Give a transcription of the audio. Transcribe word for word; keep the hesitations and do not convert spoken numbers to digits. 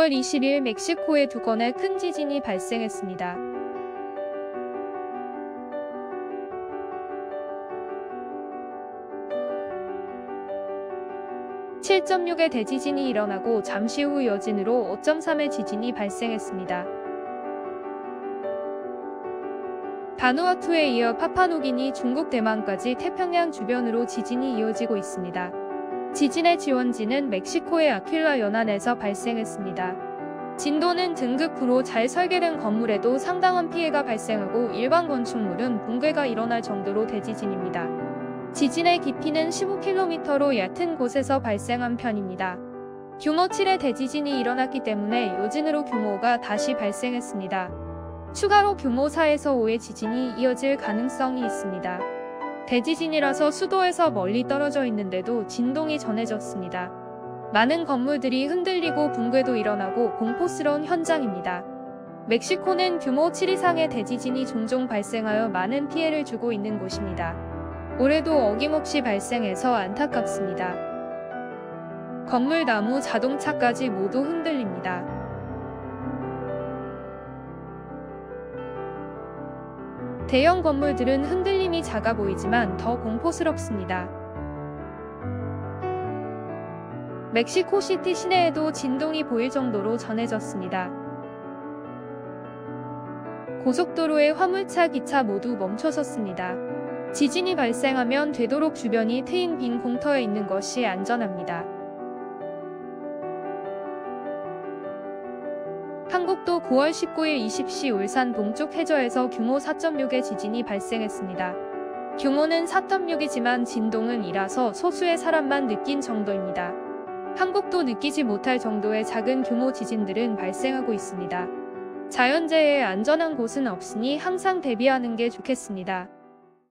육월 이십일 멕시코에 두 건의 큰 지진이 발생했습니다. 칠 점 육의 대지진이 일어나고 잠시 후 여진으로 오 점 삼의 지진이 발생했습니다. 바누아투에 이어 파파누기니 중국 대만까지 태평양 주변으로 지진이 이어지고 있습니다. 지진의 지원지는 멕시코의 아퀼라 연안에서 발생했습니다. 진도는 등급 구로 잘 설계된 건물에도 상당한 피해가 발생하고 일반 건축물은 붕괴가 일어날 정도로 대지진입니다. 지진의 깊이는 십오 킬로미터로 얕은 곳에서 발생한 편입니다. 규모 칠의 대지진이 일어났기 때문에 여진으로 규모 오가 다시 발생했습니다. 추가로 규모 사에서 오의 지진이 이어질 가능성이 있습니다. 대지진이라서 수도에서 멀리 떨어져 있는데도 진동이 전해졌습니다. 많은 건물들이 흔들리고 붕괴도 일어나고 공포스러운 현장입니다. 멕시코는 규모 칠 이상의 대지진이 종종 발생하여 많은 피해를 주고 있는 곳입니다. 올해도 어김없이 발생해서 안타깝습니다. 건물, 나무, 자동차까지 모두 흔들립니다. 대형 건물들은 흔들림이 작아 보이지만 더 공포스럽습니다. 멕시코시티 시내에도 진동이 보일 정도로 전해졌습니다. 고속도로에 화물차, 기차 모두 멈춰섰습니다. 지진이 발생하면 되도록 주변이 트인 빈 공터에 있는 것이 안전합니다. 한국도 구월 십구일 이십 시 울산 동쪽 해저에서 규모 사 점 육의 지진이 발생했습니다. 규모는 사 점 육이지만 진동은 이라서 소수의 사람만 느낀 정도입니다. 한국도 느끼지 못할 정도의 작은 규모 지진들은 발생하고 있습니다. 자연재해에 안전한 곳은 없으니 항상 대비하는 게 좋겠습니다.